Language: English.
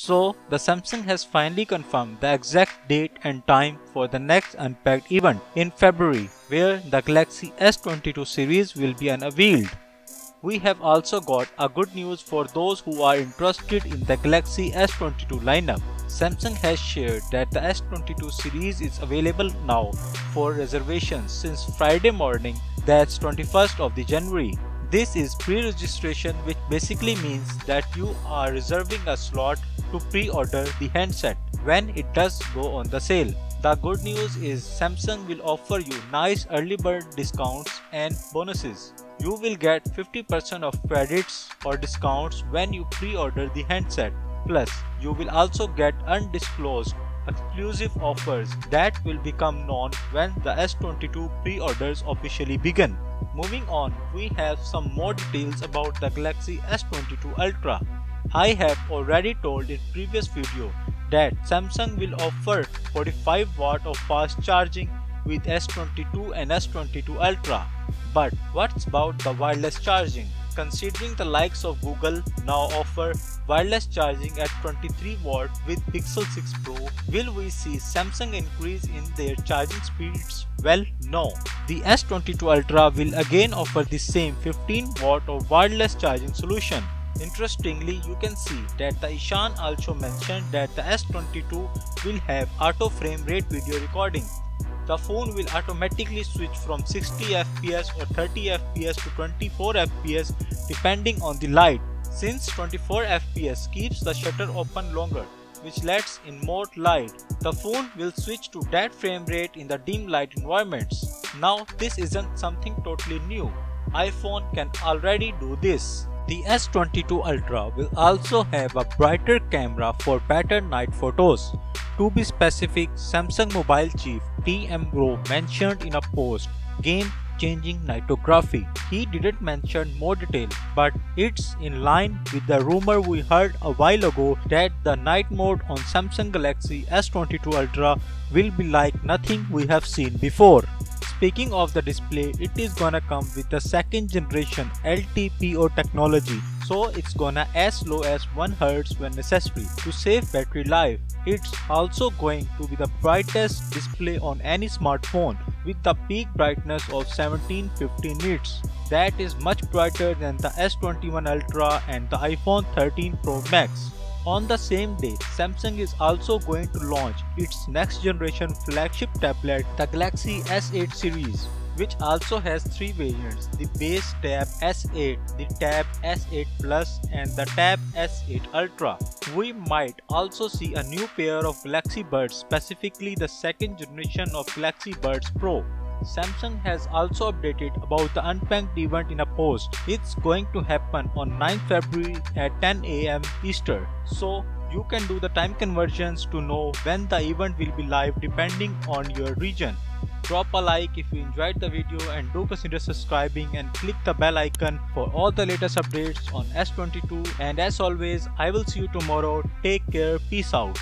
So the Samsung has finally confirmed the exact date and time for the next Unpacked event in February, where the Galaxy S22 series will be unveiled. We have also got a good news for those who are interested in the Galaxy S22 lineup. Samsung has shared that the S22 series is available now for reservations since Friday morning, that's 21st of January. This is pre-registration, which basically means that you are reserving a slot to pre-order the handset when it does go on the sale. The good news is Samsung will offer you nice early bird discounts and bonuses. You will get 50% of credits or discounts when you pre-order the handset. Plus, you will also get undisclosed exclusive offers that will become known when the S22 pre-orders officially begin. Moving on, we have some more details about the Galaxy S22 Ultra. I have already told in previous video that Samsung will offer 45W of fast charging with S22 and S22 Ultra. But what's about the wireless charging? Considering the likes of Google now offer wireless charging at 23W with Pixel 6 Pro, will we see Samsung increase in their charging speeds? Well, no. The S22 Ultra will again offer the same 15W of wireless charging solution. Interestingly, you can see that the Ishan also mentioned that the S22 will have auto frame rate video recording. The phone will automatically switch from 60fps or 30fps to 24fps depending on the light, since 24fps keeps the shutter open longer, which lets in more light. The phone will switch to that frame rate in the dim light environments. Now, this isn't something totally new. iPhone can already do this. The S22 Ultra will also have a brighter camera for better night photos. To be specific, Samsung mobile chief T.M. Roh mentioned in a post, "Game-changing Nightography." He didn't mention more detail, but it's in line with the rumor we heard a while ago that the night mode on Samsung Galaxy S22 Ultra will be like nothing we have seen before. Speaking of the display, it is gonna come with the second generation LTPO technology, so it's gonna as low as 1Hz when necessary to save battery life. It's also going to be the brightest display on any smartphone with the peak brightness of 1750 nits. That is much brighter than the S21 Ultra and the iPhone 13 Pro Max. On the same day, Samsung is also going to launch its next generation flagship tablet, the Galaxy S8 series, which also has three variants: the base Tab S8, the Tab S8 Plus and the Tab S8 Ultra. We might also see a new pair of Galaxy Buds, specifically the second generation of Galaxy Buds Pro. Samsung has also updated about the Unpacked event in a post. It's going to happen on 9th February at 10 AM Eastern. So you can do the time conversions to know when the event will be live depending on your region. Drop a like if you enjoyed the video and do consider subscribing and click the bell icon for all the latest updates on S22. And as always, I will see you tomorrow. Take care. Peace out.